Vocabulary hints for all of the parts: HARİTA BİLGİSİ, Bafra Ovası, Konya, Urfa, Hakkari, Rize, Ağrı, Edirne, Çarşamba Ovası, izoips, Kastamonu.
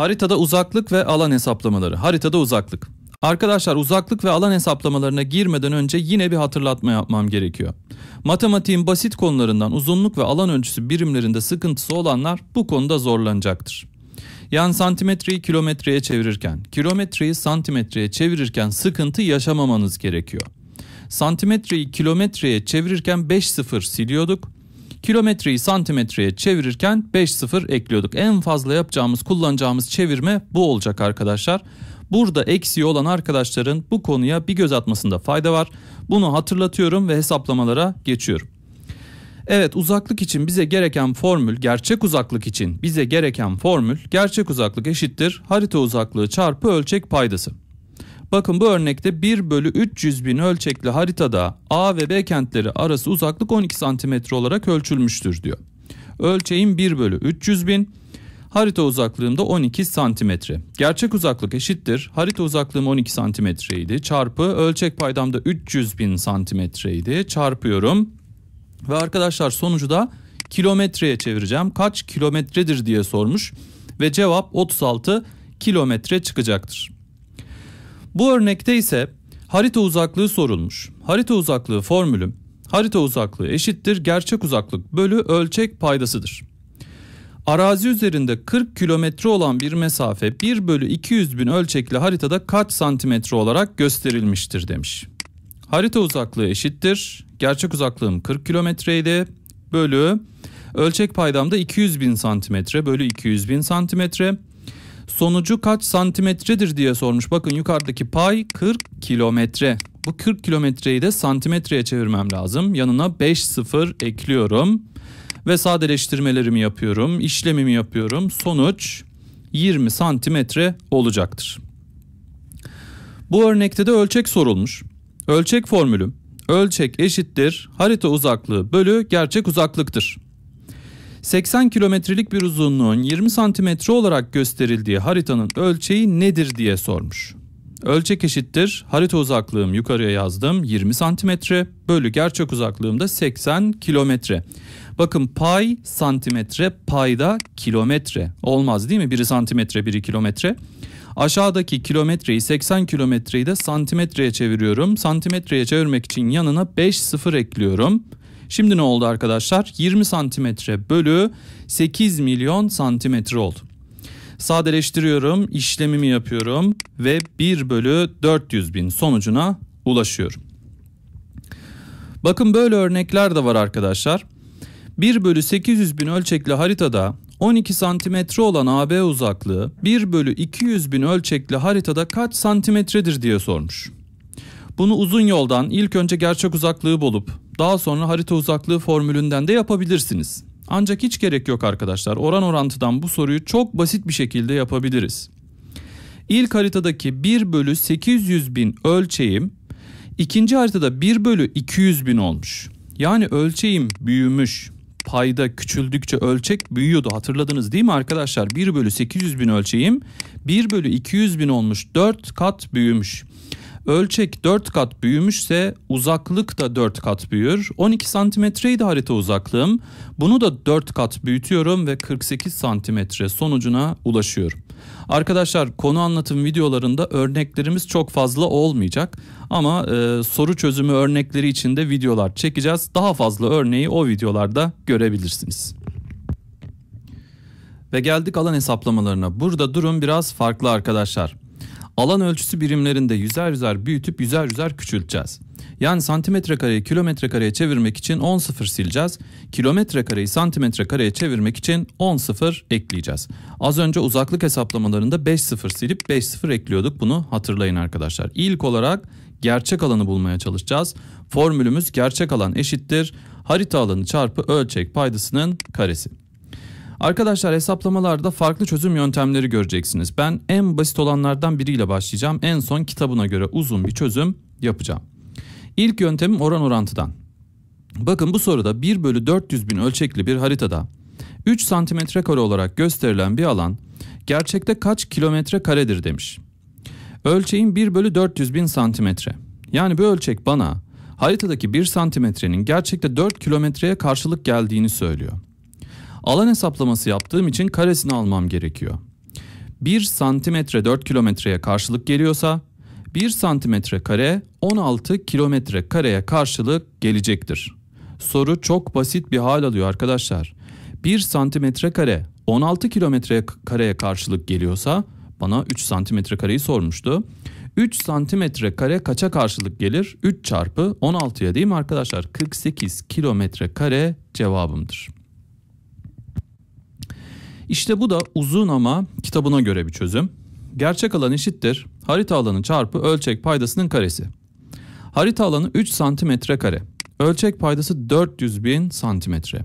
Haritada uzaklık ve alan hesaplamaları. Haritada uzaklık. Arkadaşlar, uzaklık ve alan hesaplamalarına girmeden önce yine bir hatırlatma yapmam gerekiyor. Matematiğin basit konularından uzunluk ve alan ölçüsü birimlerinde sıkıntısı olanlar bu konuda zorlanacaktır. Yani santimetreyi kilometreye çevirirken, kilometreyi santimetreye çevirirken sıkıntı yaşamamanız gerekiyor. Santimetreyi kilometreye çevirirken 5,0 siliyorduk. Kilometreyi santimetreye çevirirken 5,0 ekliyorduk. En fazla yapacağımız, kullanacağımız çevirme bu olacak arkadaşlar. Burada eksiği olan arkadaşların bu konuya bir göz atmasında fayda var. Bunu hatırlatıyorum ve hesaplamalara geçiyorum. Evet, uzaklık için bize gereken formül, gerçek uzaklık için bize gereken formül, gerçek uzaklık eşittir harita uzaklığı çarpı ölçek paydası. Bakın bu örnekte 1/300.000 ölçekli haritada A ve B kentleri arası uzaklık 12 cm olarak ölçülmüştür diyor. Ölçeğim 1/300.000, harita uzaklığımda 12 cm. Gerçek uzaklık eşittir harita uzaklığım 12 cm'ydi çarpı ölçek paydamda 300.000 cm'ydi, çarpıyorum. Ve arkadaşlar sonucu da kilometreye çevireceğim. Kaç kilometredir diye sormuş ve cevap 36 kilometre çıkacaktır. Bu örnekte ise harita uzaklığı sorulmuş. Harita uzaklığı formülü harita uzaklığı eşittir gerçek uzaklık bölü ölçek paydasıdır. Arazi üzerinde 40 kilometre olan bir mesafe 1/200.000 ölçekli haritada kaç santimetre olarak gösterilmiştir demiş. Harita uzaklığı eşittir gerçek uzaklığım 40 kilometreydi bölü ölçek paydamda 200.000 santimetre bölü 200.000 santimetre. Sonucu kaç santimetredir diye sormuş. Bakın yukarıdaki pay 40 kilometre. Bu 40 kilometreyi de santimetreye çevirmem lazım. Yanına 5,0 ekliyorum ve sadeleştirmelerimi yapıyorum, işlemimi yapıyorum. Sonuç 20 santimetre olacaktır. Bu örnekte de ölçek sorulmuş. Ölçek formülü ölçek eşittir harita uzaklığı bölü gerçek uzaklıktır. 80 kilometrelik bir uzunluğun 20 santimetre olarak gösterildiği haritanın ölçeği nedir diye sormuş. Ölçek eşittir harita uzaklığım yukarıya yazdım 20 santimetre bölü gerçek uzaklığım da 80 kilometre. Bakın pay santimetre, payda kilometre olmaz değil mi? Biri santimetre, biri kilometre. Aşağıdaki kilometreyi 80 kilometreyi de santimetreye çeviriyorum. Santimetreye çevirmek için yanına 5,0 ekliyorum. Şimdi ne oldu arkadaşlar? 20 santimetre bölü 8 milyon santimetre oldu. Sadeleştiriyorum, işlemimi yapıyorum ve 1/400.000 sonucuna ulaşıyorum. Bakın böyle örnekler de var arkadaşlar. 1/800.000 ölçekli haritada 12 santimetre olan AB uzaklığı 1/200.000 ölçekli haritada kaç santimetredir diye sormuş. Bunu uzun yoldan ilk önce gerçek uzaklığı bulup daha sonra harita uzaklığı formülünden de yapabilirsiniz. Ancak hiç gerek yok arkadaşlar. Oran orantıdan bu soruyu çok basit bir şekilde yapabiliriz. İlk haritadaki 1/800.000 ölçeğim ikinci haritada 1/200.000 olmuş. Yani ölçeğim büyümüş. Payda küçüldükçe ölçek büyüyordu, hatırladınız değil mi arkadaşlar? 1/800.000 ölçeğim 1/200.000 olmuş, 4 kat büyümüş. Ölçek 4 kat büyümüşse uzaklık da 4 kat büyür. 12 santimetreydi harita uzaklığım. Bunu da 4 kat büyütüyorum ve 48 santimetre sonucuna ulaşıyorum. Arkadaşlar konu anlatım videolarında örneklerimiz çok fazla olmayacak. Ama soru çözümü örnekleri için de videolar çekeceğiz. Daha fazla örneği o videolarda görebilirsiniz. Ve geldik alan hesaplamalarına. Burada durum biraz farklı arkadaşlar. Alan ölçüsü birimlerinde yüzer yüzer büyütüp yüzer yüzer küçülteceğiz. Yani santimetre kareyi kilometre kareye çevirmek için 10,0 sileceğiz. Kilometre kareyi santimetre kareye çevirmek için 10,0 ekleyeceğiz. Az önce uzaklık hesaplamalarında 5,0 silip 5,0 ekliyorduk. Bunu hatırlayın arkadaşlar. İlk olarak gerçek alanı bulmaya çalışacağız. Formülümüz gerçek alan eşittir harita alanı çarpı ölçek paydasının karesi. Arkadaşlar hesaplamalarda farklı çözüm yöntemleri göreceksiniz. Ben en basit olanlardan biriyle başlayacağım. En son kitabına göre uzun bir çözüm yapacağım. İlk yöntemim oran orantıdan. Bakın bu soruda 1/400.000 ölçekli bir haritada 3 santimetre kare olarak gösterilen bir alan gerçekte kaç kilometre karedir demiş. Ölçeğin 1/400.000 santimetre. Yani bu ölçek bana haritadaki 1 santimetrenin gerçekte 4 kilometreye karşılık geldiğini söylüyor. Alan hesaplaması yaptığım için karesini almam gerekiyor. 1 santimetre 4 kilometreye karşılık geliyorsa 1 santimetre kare 16 kilometre kareye karşılık gelecektir. Soru çok basit bir hal alıyor arkadaşlar. 1 santimetre kare 16 kilometre kareye karşılık geliyorsa bana 3 santimetre kareyi sormuştu. 3 santimetre kare kaça karşılık gelir? 3 çarpı 16'ya değil mi arkadaşlar? 48 kilometre kare cevabımdır. İşte bu da uzun ama kitabına göre bir çözüm. Gerçek alan eşittir harita alanı çarpı ölçek paydasının karesi. Harita alanı 3 santimetre kare. Ölçek paydası 400.000 santimetre.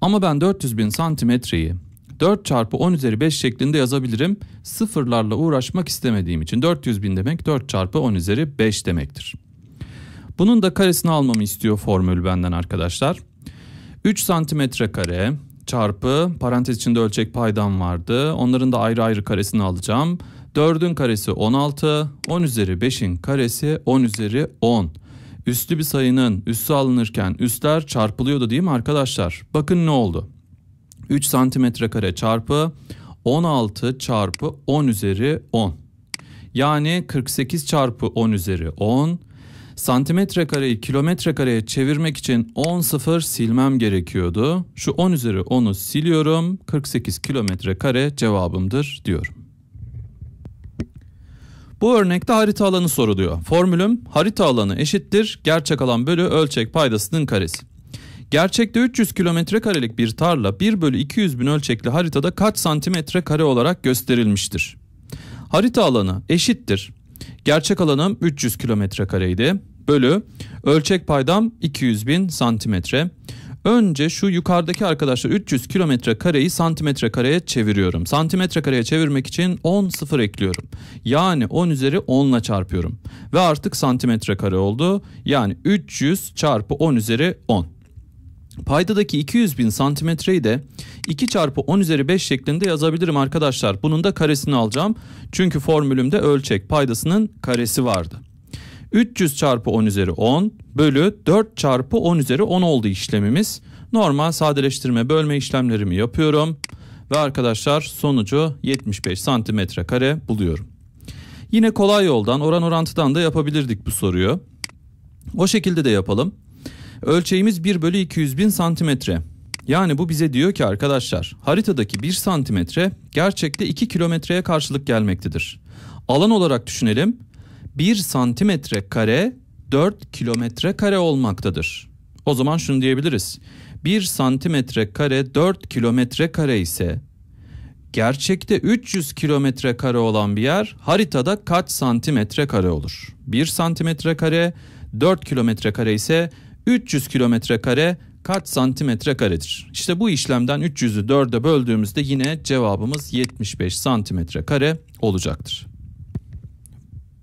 Ama ben 400.000 santimetreyi 4 çarpı 10 üzeri 5 şeklinde yazabilirim. Sıfırlarla uğraşmak istemediğim için 400.000 demek 4 çarpı 10 üzeri 5 demektir. Bunun da karesini almamı istiyor formül benden arkadaşlar. 3 santimetre kare çarpı parantez içinde ölçek paydam vardı. Onların da ayrı ayrı karesini alacağım. 4'ün karesi 16, 10 üzeri 5'in karesi 10 üzeri 10. Üslü bir sayının üssü alınırken üsler çarpılıyordu değil mi arkadaşlar? Bakın ne oldu? 3 santimetre kare çarpı 16 çarpı 10 üzeri 10. Yani 48 çarpı 10 üzeri 10. Santimetre kareyi kilometre kareye çevirmek için 10 sıfır silmem gerekiyordu. Şu 10 üzeri 10'u siliyorum. 48 kilometre kare cevabımdır diyorum. Bu örnekte harita alanı soruluyor. Formülüm harita alanı eşittir gerçek alan bölü ölçek paydasının karesi. Gerçekte 300 kilometre karelik bir tarla 1/200.000 ölçekli haritada kaç santimetre kare olarak gösterilmiştir? Harita alanı eşittir. Gerçek alanım 300 kilometre kareydi. Bölü ölçek paydam 200.000 santimetre. Önce şu yukarıdaki arkadaşlar 300 kilometre kareyi santimetre kareye çeviriyorum. Santimetre kareye çevirmek için 10 sıfır ekliyorum. Yani 10 üzeri 10 ile çarpıyorum. Ve artık santimetre kare oldu. Yani 300 çarpı 10 üzeri 10. Paydadaki 200.000 santimetreyi de 2 çarpı 10 üzeri 5 şeklinde yazabilirim arkadaşlar. Bunun da karesini alacağım. Çünkü formülümde ölçek paydasının karesi vardı. 300 çarpı 10 üzeri 10 bölü 4 çarpı 10 üzeri 10 oldu işlemimiz. Normal sadeleştirme bölme işlemlerimi yapıyorum. Ve arkadaşlar sonucu 75 santimetre kare buluyorum. Yine kolay yoldan oran orantıdan da yapabilirdik bu soruyu. O şekilde de yapalım. Ölçeğimiz 1/200.000 santimetre. Yani bu bize diyor ki arkadaşlar haritadaki 1 santimetre gerçekte 2 kilometreye karşılık gelmektedir. Alan olarak düşünelim. 1 santimetre kare 4 kilometre kare olmaktadır. O zaman şunu diyebiliriz. 1 santimetre kare 4 kilometre kare ise gerçekte 300 kilometre kare olan bir yer haritada kaç santimetre kare olur? 1 santimetre kare 4 kilometre kare ise 300 kilometre kare kaç santimetre karedir? İşte bu işlemden 300'ü 4'e böldüğümüzde yine cevabımız 75 santimetre kare olacaktır.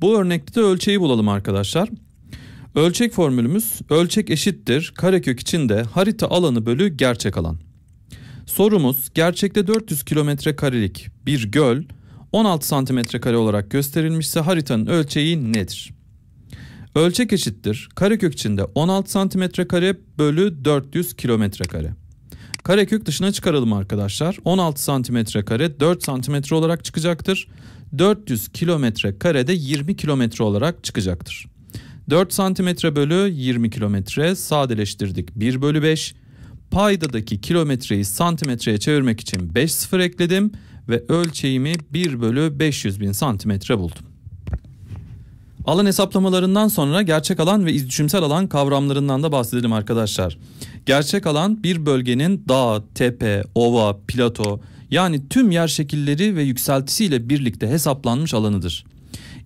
Bu örnekte de ölçeği bulalım arkadaşlar. Ölçek formülümüz ölçek eşittir karekök içinde harita alanı bölü gerçek alan. Sorumuz gerçekte 400 kilometre karelik bir göl 16 santimetre kare olarak gösterilmişse haritanın ölçeği nedir? Ölçek eşittir karekök içinde 16 santimetre kare bölü 400 kilometre kare. Karekök dışına çıkaralım arkadaşlar. 16 santimetre kare 4 santimetre olarak çıkacaktır. 400 kilometre kare de 20 kilometre olarak çıkacaktır. 4 santimetre bölü 20 kilometre sadeleştirdik 1/5. Paydadaki kilometreyi santimetreye çevirmek için 5 sıfır ekledim ve ölçeğimi 1/500.000 santimetre buldum. Alan hesaplamalarından sonra gerçek alan ve izdüşümsel alan kavramlarından da bahsedelim arkadaşlar. Gerçek alan bir bölgenin dağ, tepe, ova, plato yani tüm yer şekilleri ve yükseltisiyle birlikte hesaplanmış alanıdır.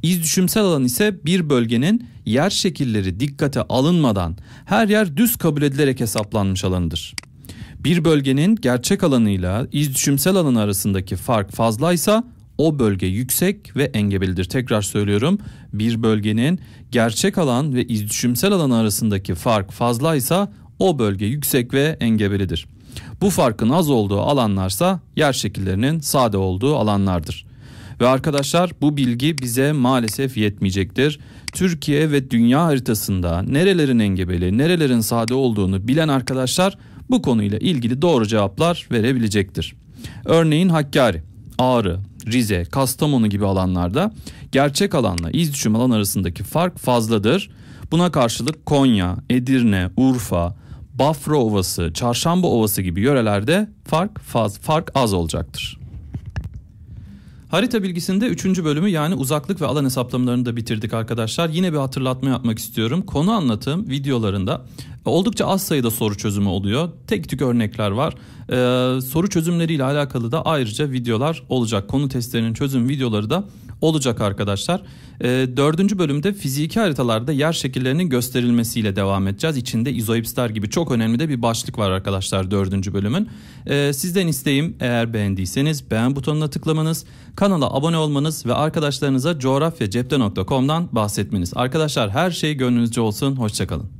İzdüşümsel alan ise bir bölgenin yer şekilleri dikkate alınmadan her yer düz kabul edilerek hesaplanmış alanıdır. Bir bölgenin gerçek alanıyla izdüşümsel alan arasındaki fark fazlaysa o bölge yüksek ve engebelidir. Tekrar söylüyorum. Bir bölgenin gerçek alan ve izdüşümsel alan arasındaki fark fazlaysa o bölge yüksek ve engebelidir. Bu farkın az olduğu alanlarsa yer şekillerinin sade olduğu alanlardır. Ve arkadaşlar bu bilgi bize maalesef yetmeyecektir. Türkiye ve dünya haritasında nerelerin engebeli, nerelerin sade olduğunu bilen arkadaşlar bu konuyla ilgili doğru cevaplar verebilecektir. Örneğin Hakkari, Ağrı, Rize, Kastamonu gibi alanlarda gerçek alanla iz düşüm alan arasındaki fark fazladır. Buna karşılık Konya, Edirne, Urfa, Bafra Ovası, Çarşamba Ovası gibi yörelerde fark az olacaktır. Harita bilgisinde 3. bölümü yani uzaklık ve alan hesaplamalarını da bitirdik arkadaşlar. Yine bir hatırlatma yapmak istiyorum. Konu anlatım videolarında oldukça az sayıda soru çözümü oluyor. Tek tük örnekler var. Soru çözümleriyle alakalı da ayrıca videolar olacak. Konu testlerinin çözüm videoları da olacak arkadaşlar. 4. bölümde fiziki haritalarda yer şekillerinin gösterilmesiyle devam edeceğiz. İçinde izoipsler gibi çok önemli de bir başlık var arkadaşlar 4. bölümün. Sizden isteğim, eğer beğendiyseniz beğen butonuna tıklamanız, kanala abone olmanız ve arkadaşlarınıza coğrafyacepte.com'dan bahsetmeniz. Arkadaşlar her şey gönlünüzce olsun. Hoşça kalın.